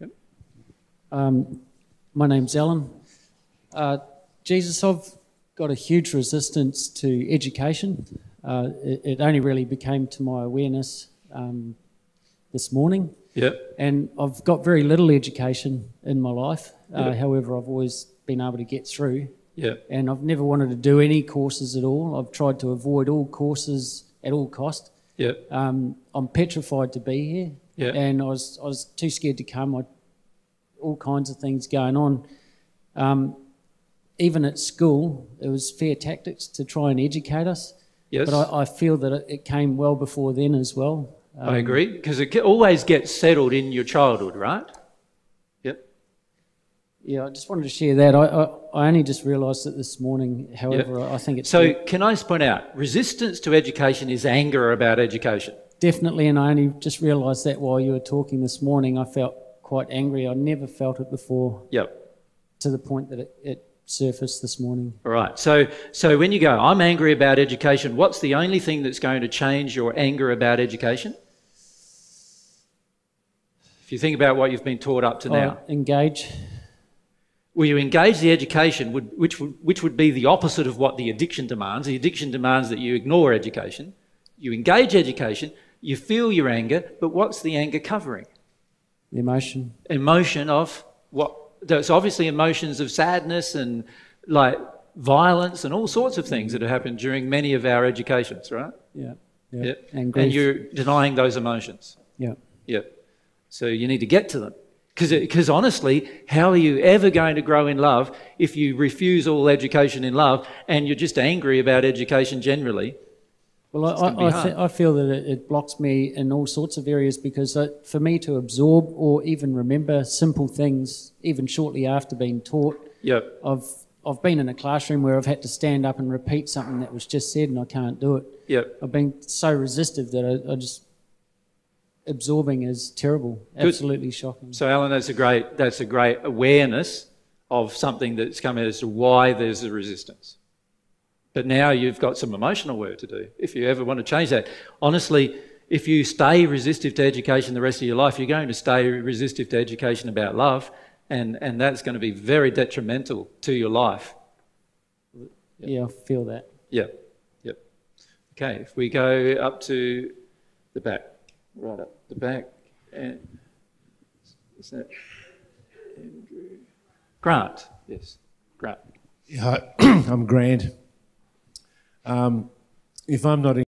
Yep. My name's Alan. Jesus, I've got a huge resistance to education. It only really became to my awareness this morning. Yep. And I've got very little education in my life. Yep. However, I've always been able to get through. Yep. And I've never wanted to do any courses at all. I've tried to avoid all courses at all cost. Yep. I'm petrified to be here. Yep. And I was too scared to come. All kinds of things going on. Even at school, it was fair tactics to try and educate us. Yes. But I feel that it came well before then as well. I agree, because it always gets settled in your childhood, right? Yep. Yeah, I just wanted to share that. I only just realised it this morning, however, yep. I think it's... So can I just point out, resistance to education is anger about education. Definitely, and I only just realised that while you were talking this morning. I felt quite angry. I never felt it before. Yep. To the point that it surfaced this morning. All right. So when you go, I'm angry about education, what's the only thing that's going to change your anger about education? If you think about what you've been taught up to now. Engage. Will you engage the education, which would be the opposite of what the addiction demands? The addiction demands that you ignore education. You engage education, you feel your anger, but what's the anger covering? The emotion. Emotion of what? There's obviously emotions of sadness and like violence and all sorts of things that have happened during many of our educations, right? Yeah. Yeah. Yep. And grief. And you're denying those emotions. Yeah. Yep. So you need to get to them. Because honestly, how are you ever going to grow in love if you refuse all education in love and you're just angry about education generally? Well, I feel that it blocks me in all sorts of areas, because for me to absorb or even remember simple things, even shortly after being taught, yep. I've been in a classroom where I've had to stand up and repeat something that was just said, and I can't do it. Yep. I've been so resistive that I just absorbing is terrible. Good. Absolutely shocking. So, Alan, that's a great awareness of something that's come out as to why there's a resistance. But now you've got some emotional work to do if you ever want to change that. Honestly, if you stay resistive to education the rest of your life, you're going to stay resistive to education about love, and that's going to be very detrimental to your life. Yep. Yeah, I feel that. Yeah, yep. Okay, if we go up to the back, right up the back, and is that Andrew? Grant, yes, Grant. Yeah, hi, I'm Grant. If I'm not in